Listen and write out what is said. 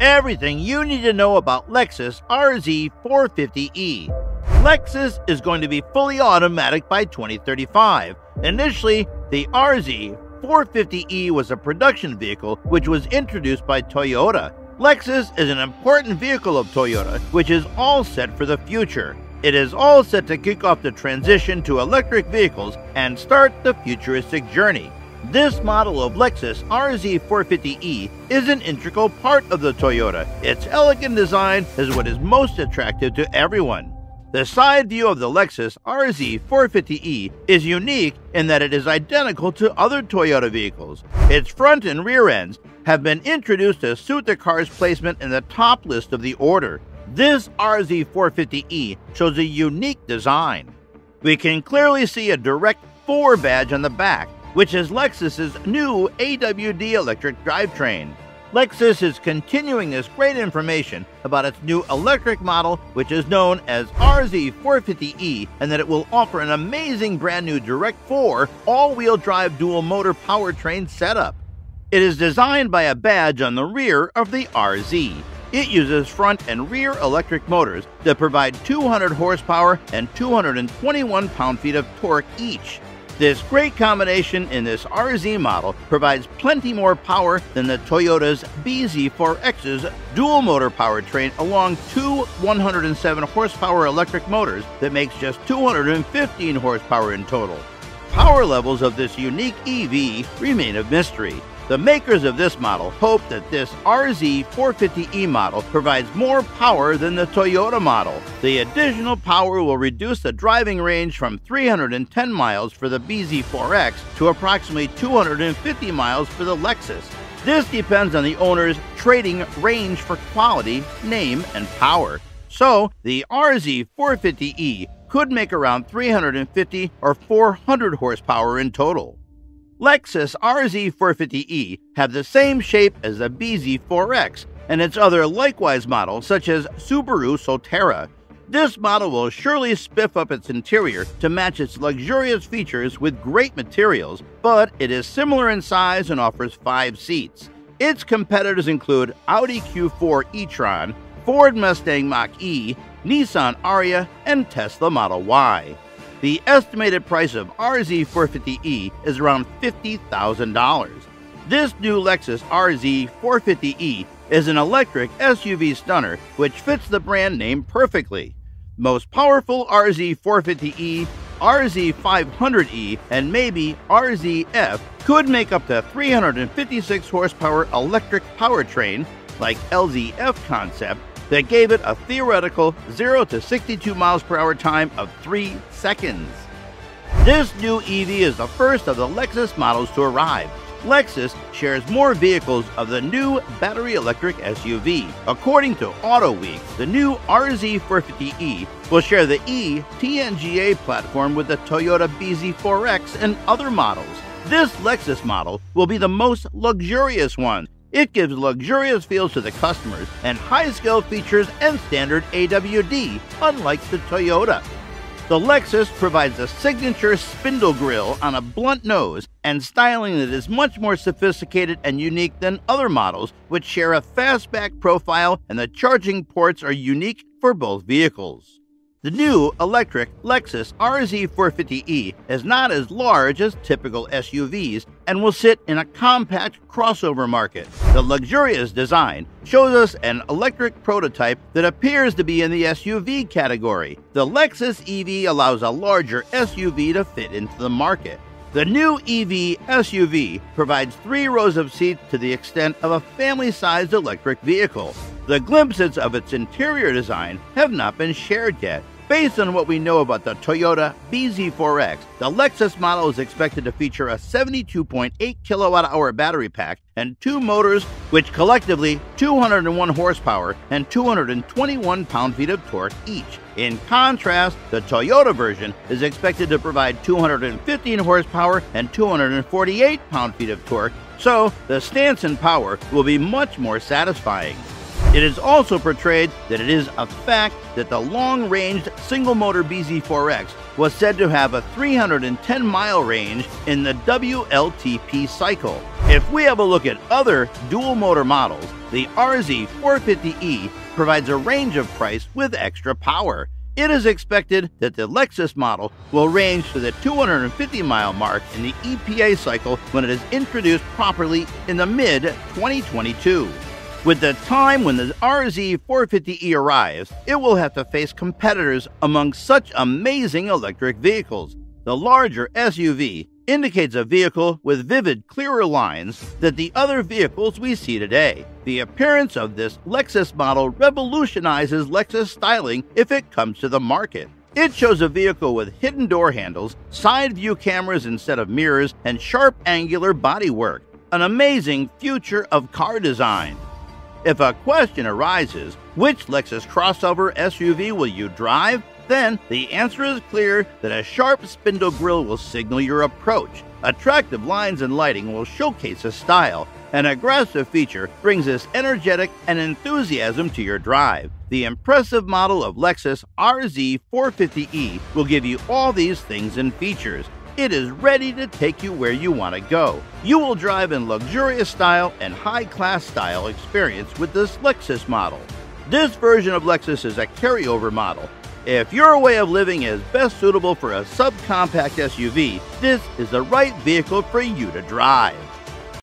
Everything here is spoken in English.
Everything you need to know about Lexus RZ 450e. Lexus is going to be fully automatic by 2035. Initially, the RZ 450e was a production vehicle which was introduced by Toyota. Lexus is an important vehicle of Toyota, which is all set for the future. It is all set to kick off the transition to electric vehicles and start the futuristic journey. This model of Lexus RZ 450e is an integral part of the Toyota. Its elegant design is what is most attractive to everyone. The side view of the Lexus RZ 450e is unique in that it is identical to other Toyota vehicles. Its front and rear ends have been introduced to suit the car's placement in the top list of the order. This RZ 450e shows a unique design. We can clearly see a Direct4 badge on the back, which is Lexus's new AWD electric drivetrain. Lexus is continuing this great information about its new electric model, which is known as RZ 450e, and that it will offer an amazing brand new Direct4 all-wheel drive dual motor powertrain setup. It is designed by a badge on the rear of the RZ. It uses front and rear electric motors that provide 200 horsepower and 221 pound-feet of torque each. This great combination in this RZ model provides plenty more power than the Toyota's bZ4X's dual motor powertrain along two 107 horsepower electric motors that makes just 215 horsepower in total. Power levels of this unique EV remain a mystery. The makers of this model hope that this RZ 450e model provides more power than the Toyota model. The additional power will reduce the driving range from 310 miles for the bZ4X to approximately 250 miles for the Lexus. This depends on the owner's trading range for quality, name, and power. So, the RZ 450e could make around 350 or 400 horsepower in total. Lexus RZ 450e have the same shape as the bZ4X and its other likewise models such as Subaru Solterra. This model will surely spiff up its interior to match its luxurious features with great materials, but it is similar in size and offers 5 seats. Its competitors include Audi Q4 e-tron, Ford Mustang Mach-E, Nissan Ariya, and Tesla Model Y. The estimated price of RZ 450e is around $50,000. This new Lexus RZ 450e is an electric SUV stunner which fits the brand name perfectly. Most powerful RZ 450e, RZ500E, and maybe RZF could make up to 356 horsepower electric powertrain like LZF concept, that gave it a theoretical 0 to 62 miles per hour time of 3 seconds. This new EV is the first of the Lexus models to arrive. Lexus shares more vehicles of the new battery electric SUV. According to AutoWeek, the new RZ 450e will share the E-TNGA platform with the Toyota bZ4X and other models. This Lexus model will be the most luxurious one. It gives luxurious feels to the customers and high-scale features and standard AWD, unlike the Toyota. The Lexus provides a signature spindle grille on a blunt nose and styling that is much more sophisticated and unique than other models, which share a fastback profile, and the charging ports are unique for both vehicles. The new electric Lexus RZ 450e is not as large as typical SUVs and will sit in a compact crossover market. The luxurious design shows us an electric prototype that appears to be in the SUV category. The Lexus EV allows a larger SUV to fit into the market. The new EV SUV provides 3 rows of seats to the extent of a family-sized electric vehicle. The glimpses of its interior design have not been shared yet. Based on what we know about the Toyota bZ4X, the Lexus model is expected to feature a 72.8 kilowatt-hour battery pack and 2 motors, which collectively 201 horsepower and 221 pound-feet of torque each. In contrast, the Toyota version is expected to provide 215 horsepower and 248 pound-feet of torque, so the stance and power will be much more satisfying. It is also portrayed that it is a fact that the long-range single-motor bZ4X was said to have a 310-mile range in the WLTP cycle. If we have a look at other dual-motor models, the RZ 450e provides a range of price with extra power. It is expected that the Lexus model will range to the 250-mile mark in the EPA cycle when it is introduced properly in the mid-2022. With the time when the RZ 450e arrives, it will have to face competitors among such amazing electric vehicles. The larger SUV indicates a vehicle with vivid, clearer lines than the other vehicles we see today. The appearance of this Lexus model revolutionizes Lexus styling if it comes to the market. It shows a vehicle with hidden door handles, side view cameras instead of mirrors, and sharp angular bodywork. An amazing future of car design. If a question arises, which Lexus crossover SUV will you drive? Then the answer is clear that a sharp spindle grille will signal your approach, attractive lines and lighting will showcase a style, an aggressive feature brings this energetic and enthusiasm to your drive. The impressive model of Lexus RZ 450e will give you all these things and features. It is ready to take you where you want to go. You will drive in luxurious style and high-class style experience with this Lexus model. This version of Lexus is a carryover model. If your way of living is best suitable for a subcompact SUV, this is the right vehicle for you to drive.